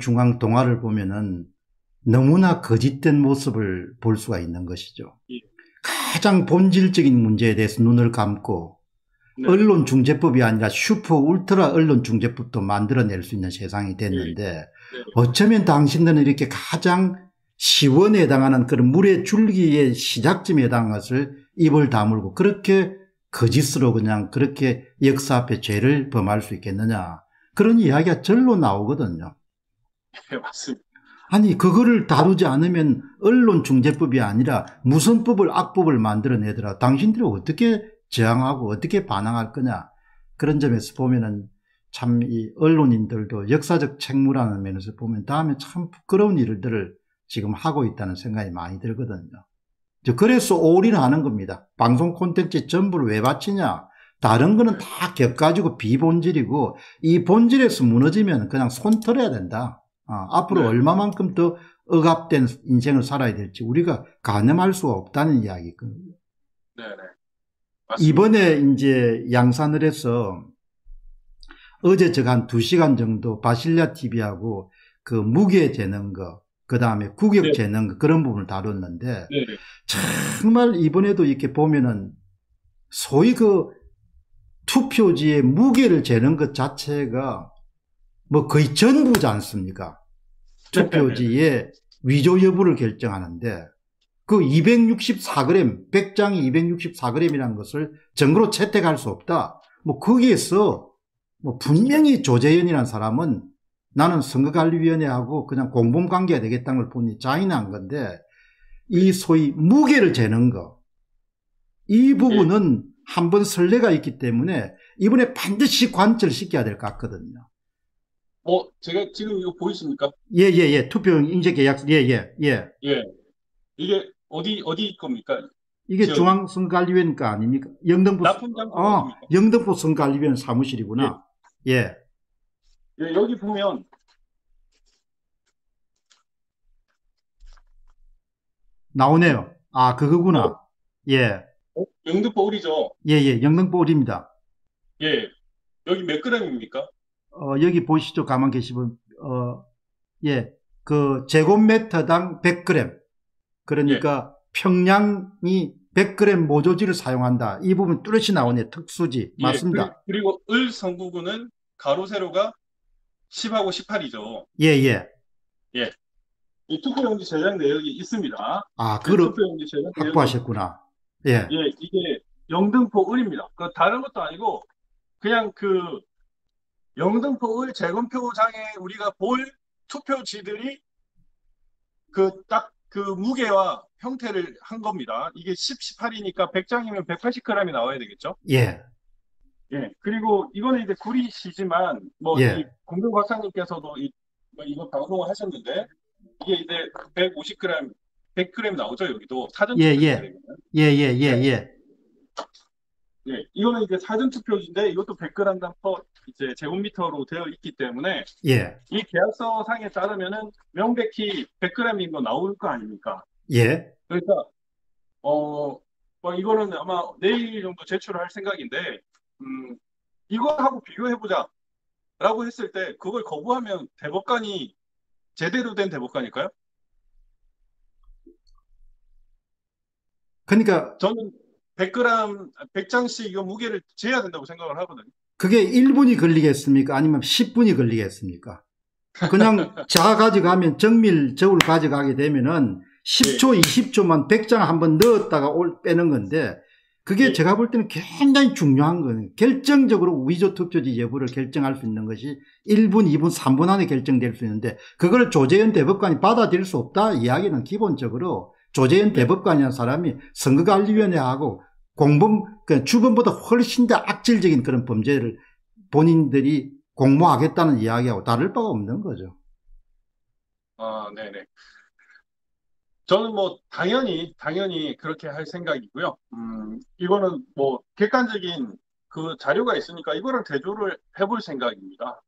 중앙 동화를 보면은 너무나 거짓된 모습을 볼 수가 있는 것이죠. 예. 가장 본질적인 문제에 대해서 눈을 감고, 네, 언론중재법이 아니라 슈퍼 울트라 언론중재법도 만들어낼 수 있는 세상이 됐는데, 네, 네, 어쩌면 당신들은 이렇게 가장 시원에 해당하는 그런 물의 줄기의 시작점에 해당하는 것을 입을 다물고 그렇게 거짓으로 그냥 그렇게 역사 앞에 죄를 범할 수 있겠느냐, 그런 이야기가 절로 나오거든요. 네, 맞습니다. 아니, 그거를 다루지 않으면 언론중재법이 아니라 무슨 법을, 악법을 만들어내더라. 당신들이 어떻게 저항하고 어떻게 반항할 거냐. 그런 점에서 보면은 참 이 언론인들도 역사적 책무라는 면에서 보면 다음에 참 부끄러운 일들을 지금 하고 있다는 생각이 많이 들거든요. 그래서 올인하는 겁니다. 방송 콘텐츠 전부를 왜 바치냐. 다른 거는 다 겹가지고 비본질이고, 이 본질에서 무너지면 그냥 손털어야 된다. 앞으로, 네, 얼마만큼 더 억압된 인생을 살아야 될지 우리가 가늠할 수가 없다는 이야기거든요. 네, 네. 이번에 이제 양산을 해서 어제 제가 한 2시간 정도 바실리아 TV하고 그 무게 재는 거, 그 다음에 구격 재는 거, 그런 부분을 다뤘는데, 네, 정말 이번에도 이렇게 보면은 소위 그 투표지에 무게를 재는 것 자체가 뭐 거의 전부지 않습니까? 투표지의 위조 여부를 결정하는데 그 264g, 100장이 264g이라는 것을 정거로 채택할 수 없다. 뭐 거기에서 뭐 분명히 조재연이라는 사람은 나는 선거관리위원회하고 그냥 공범관계가 되겠다는 걸 보니 자인한 건데, 이 소위 무게를 재는 거, 이 부분은 한번 선례가 있기 때문에 이번에 반드시 관철시켜야 될 것 같거든요. 제가 지금 이거 보이십니까? 예. 투표용 인재계약서, 예. 이게 어디 겁니까? 이게 지역이? 중앙선관리위원회가 아닙니까? 영등포, 영등포 선관리위원 사무실이구나. 예. 여기 보면, 나오네요. 아, 그거구나. 영등포을이죠? 예. 영등포을입니다. 예. 여기 몇 그램입니까? 여기 보시죠. 가만 계시면, 그 제곱미터당 100g. 그러니까 평양이 100g 모조지를 사용한다. 이 부분 뚜렷이 나오네. 특수지. 맞습니다. 그리고 을 성부구는 가로 세로가 10하고 18이죠. 예. 이 투표용지 제작 내역이 있습니다. 아, 그럼 확보하셨구나. 예, 이게 영등포 을입니다. 그 다른 것도 아니고 그냥 그 영등포을 재검표장에 우리가 볼 투표지들이 그 무게와 형태를 한 겁니다. 이게 10, 18이니까 100장이면 180g이 나와야 되겠죠? 예. 그리고 이거는 이제 구리시지만, 이 공동 박사님께서도 이거 방송을 하셨는데, 이게 이제 150g, 100g 나오죠? 여기도. 사전투표지. 이거는 이제 사전투표지인데 이것도 100g 단퍼 이제 제곱미터로 되어 있기 때문에, 이 계약서상에 따르면은 명백히 100g인 거 나올 거 아닙니까? 그러니까 이거는 아마 내일 정도 제출할 생각인데, 이거하고 비교해 보자라고 했을 때 그걸 거부하면 대법관이 제대로 된 대법관일까요? 그러니까 저는 100g, 100장씩 이거 무게를 재야 된다고 생각을 하거든요. 그게 1분이 걸리겠습니까? 아니면 10분이 걸리겠습니까? 그냥 자가 가져가면, 정밀 저울 가져가게 되면은 10초, 20초만 100장 한번 넣었다가 빼는 건데, 그게 제가 볼 때는 굉장히 중요한 거예요. 결정적으로 위조 투표지 여부를 결정할 수 있는 것이 1분, 2분, 3분 안에 결정될 수 있는데, 그걸 조재현 대법관이 받아들일 수 없다 이야기는 기본적으로 조재현 대법관이라는 사람이 선거관리위원회하고 공범, 그러니까 주범보다 훨씬 더 악질적인 그런 범죄를 본인들이 공모하겠다는 이야기하고 다를 바가 없는 거죠. 네네. 저는 당연히 그렇게 할 생각이고요. 이거는 객관적인 그 자료가 있으니까 이거를 대조를 해볼 생각입니다.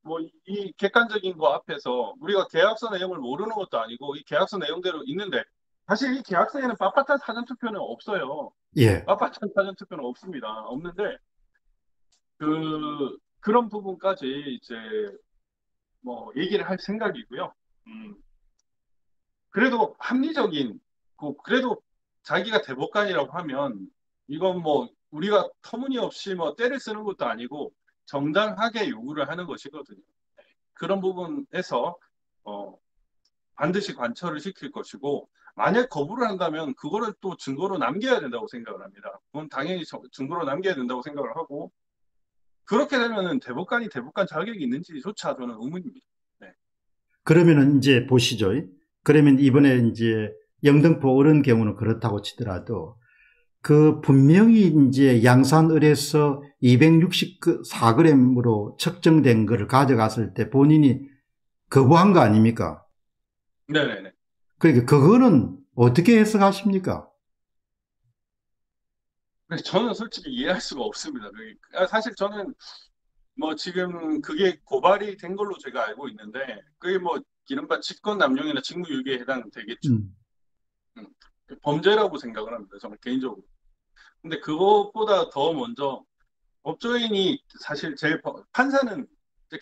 이 객관적인 거 앞에서 우리가 계약서 내용을 모르는 것도 아니고 이 계약서 내용대로 있는데, 사실 이 계약서에는 빳빳한 사전투표는 없어요. 빳빳한 사전투표는 없습니다. 없는데 그런 부분까지 이제 뭐 얘기를 할 생각이고요. 그래도 합리적인, 그래도 자기가 대법관이라고 하면 이건 뭐 우리가 터무니없이 뭐 때를 쓰는 것도 아니고 정당하게 요구를 하는 것이거든요. 그런 부분에서 반드시 관철을 시킬 것이고, 만약 거부를 한다면 그거를 또 증거로 남겨야 된다고 생각을 합니다. 그건 당연히 증거로 남겨야 된다고 생각을 하고, 그렇게 되면은 대법관이 대법관 자격이 있는지조차 저는 의문입니다. 네. 그러면은 이제 보시죠. 그러면 이번에 이제 영등포 을은 경우는 그렇다고 치더라도 그 분명히 이제 양산을에서 264g으로 측정된 거를 가져갔을 때 본인이 거부한 거 아닙니까? 네네네. 그러니까 그거는 어떻게 해석하십니까? 저는 솔직히 이해할 수가 없습니다. 사실 저는 뭐 지금 그게 고발이 된 걸로 제가 알고 있는데, 그게 뭐 이른바 직권남용이나 직무유기에 해당되겠죠. 범죄라고 생각을 합니다. 저는 개인적으로. 근데 그것보다 더 먼저 법조인이 사실 판사는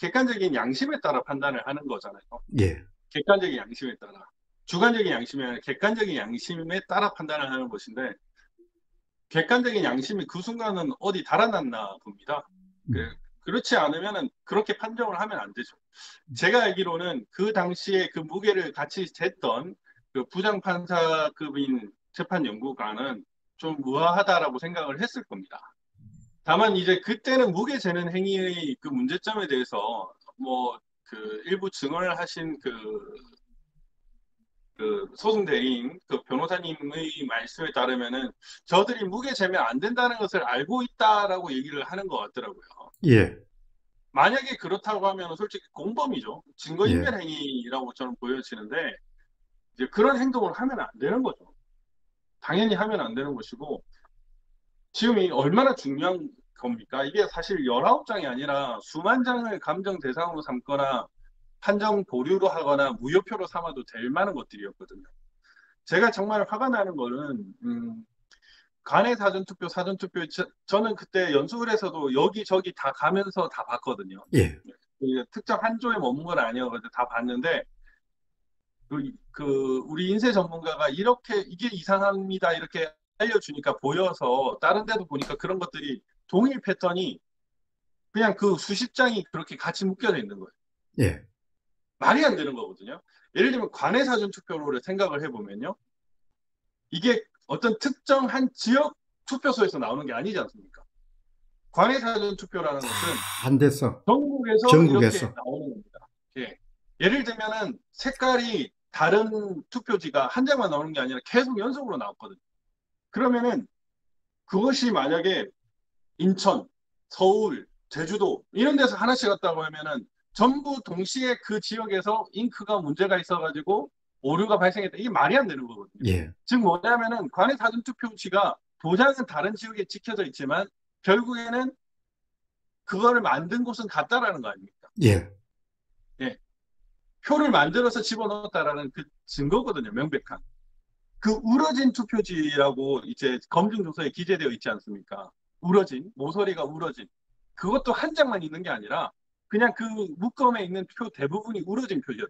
객관적인 양심에 따라 판단을 하는 거잖아요. 예. 객관적인 양심에 따라. 주관적인 양심이 아니라 객관적인 양심에 따라 판단을 하는 것인데, 객관적인 양심이 그 순간은 어디 달아났나 봅니다. 그렇지 않으면 그렇게 판정을 하면 안 되죠. 제가 알기로는 그 당시에 그 무게를 같이 쟀던 그 부장판사급인 재판연구관은 좀 무화하다라고 생각을 했을 겁니다. 다만 이제 그때는 무게 재는 행위의 그 문제점에 대해서 뭐 그 일부 증언을 하신 그 소송 대리인 그 변호사님의 말씀에 따르면은 저들이 무게 재면 안 된다는 것을 알고 있다라고 얘기를 하는 것 같더라고요. 예. 만약에 그렇다고 하면 솔직히 공범이죠. 증거인멸 행위라고 저는 보여지는데, 이제 그런 행동을 하면 안 되는 거죠. 당연히 하면 안 되는 것이고, 지금 이 얼마나 중요한 겁니까? 이게 사실 19장이 아니라 수만 장을 감정 대상으로 삼거나 판정 보류로 하거나 무효표로 삼아도 될 만한 것들이었거든요. 제가 정말 화가 나는 거는 간의 사전투표, 사전투표, 저는 그때 연수을에서도 여기저기 다 가면서 다 봤거든요. 예. 특정 한 조에 머문 건 아니어서 다 봤는데, 우리 인쇄 전문가가 이렇게 이게 이상합니다 이렇게 알려주니까 보여서 다른 데도 보니까 그런 것들이 동일 패턴이 그냥 그 수십 장이 그렇게 같이 묶여져 있는 거예요. 예. 말이 안 되는 거거든요. 예를 들면 관외 사전투표를 생각을 해보면요. 이게 어떤 특정한 지역 투표소에서 나오는 게 아니지 않습니까? 관외 사전투표라는 것은 안 됐어. 전국에서 이렇게 나오는 겁니다. 예. 예를 들면 색깔이 다른 투표지가 한 장만 나오는 게 아니라 계속 연속으로 나왔거든요. 그러면은 그것이 만약에 인천, 서울, 제주도 이런 데서 하나씩 갔다고 하면은 전부 동시에 그 지역에서 잉크가 문제가 있어가지고 오류가 발생했다. 이게 말이 안 되는 거거든요. 예. 즉 뭐냐면은 관외 사전투표지가 도장은 다른 지역에 찍혀져 있지만 결국에는 그거를 만든 곳은 같다라는 거 아닙니까? 예. 예. 표를 만들어서 집어넣었다라는 그 증거거든요. 명백한. 그 우러진 투표지라고 이제 검증조서에 기재되어 있지 않습니까? 우러진, 모서리가 우러진. 그것도 한 장만 있는 게 아니라 그냥 그 묶음에 있는 표 대부분이 우러진 표죠.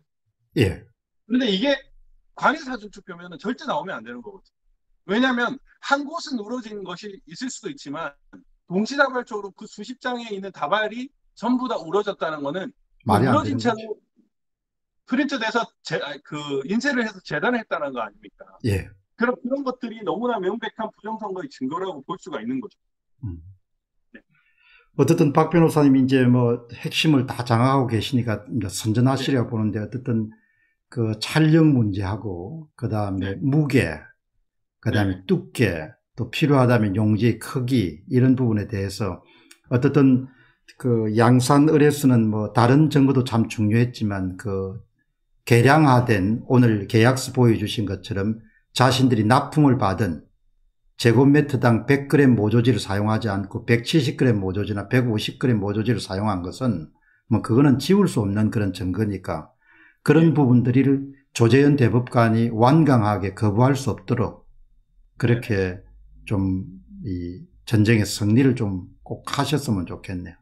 예. 그런데 이게 관외 사전투표면 절대 나오면 안 되는 거거든요. 왜냐하면 한 곳은 우러진 것이 있을 수도 있지만 동시다발적으로 그 수십 장에 있는 다발이 전부 다 우러졌다는 거는 말이 안 우러진 채로 프린트돼서 인쇄를 해서 재단했다는 거 아닙니까? 예. 그런 것들이 너무나 명백한 부정선거의 증거라고 볼 수가 있는 거죠. 어쨌든 박 변호사님이 이제 뭐 핵심을 다 장악하고 계시니까 선전하시려고 보는데, 어쨌든 그 촬영 문제하고, 그 다음에 무게, 그 다음에 두께, 또 필요하다면 용지의 크기, 이런 부분에 대해서 어쨌든 그 양산을에서는 뭐 다른 증거도 참 중요했지만 그 계량화된 오늘 계약서 보여주신 것처럼 자신들이 납품을 받은 제곱미터당 100g 모조지를 사용하지 않고 170g 모조지나 150g 모조지를 사용한 것은 뭐 그거는 지울 수 없는 그런 증거니까 그런 부분들을 조재현 대법관이 완강하게 거부할 수 없도록 그렇게 좀 이 전쟁의 승리를 좀 꼭 하셨으면 좋겠네요.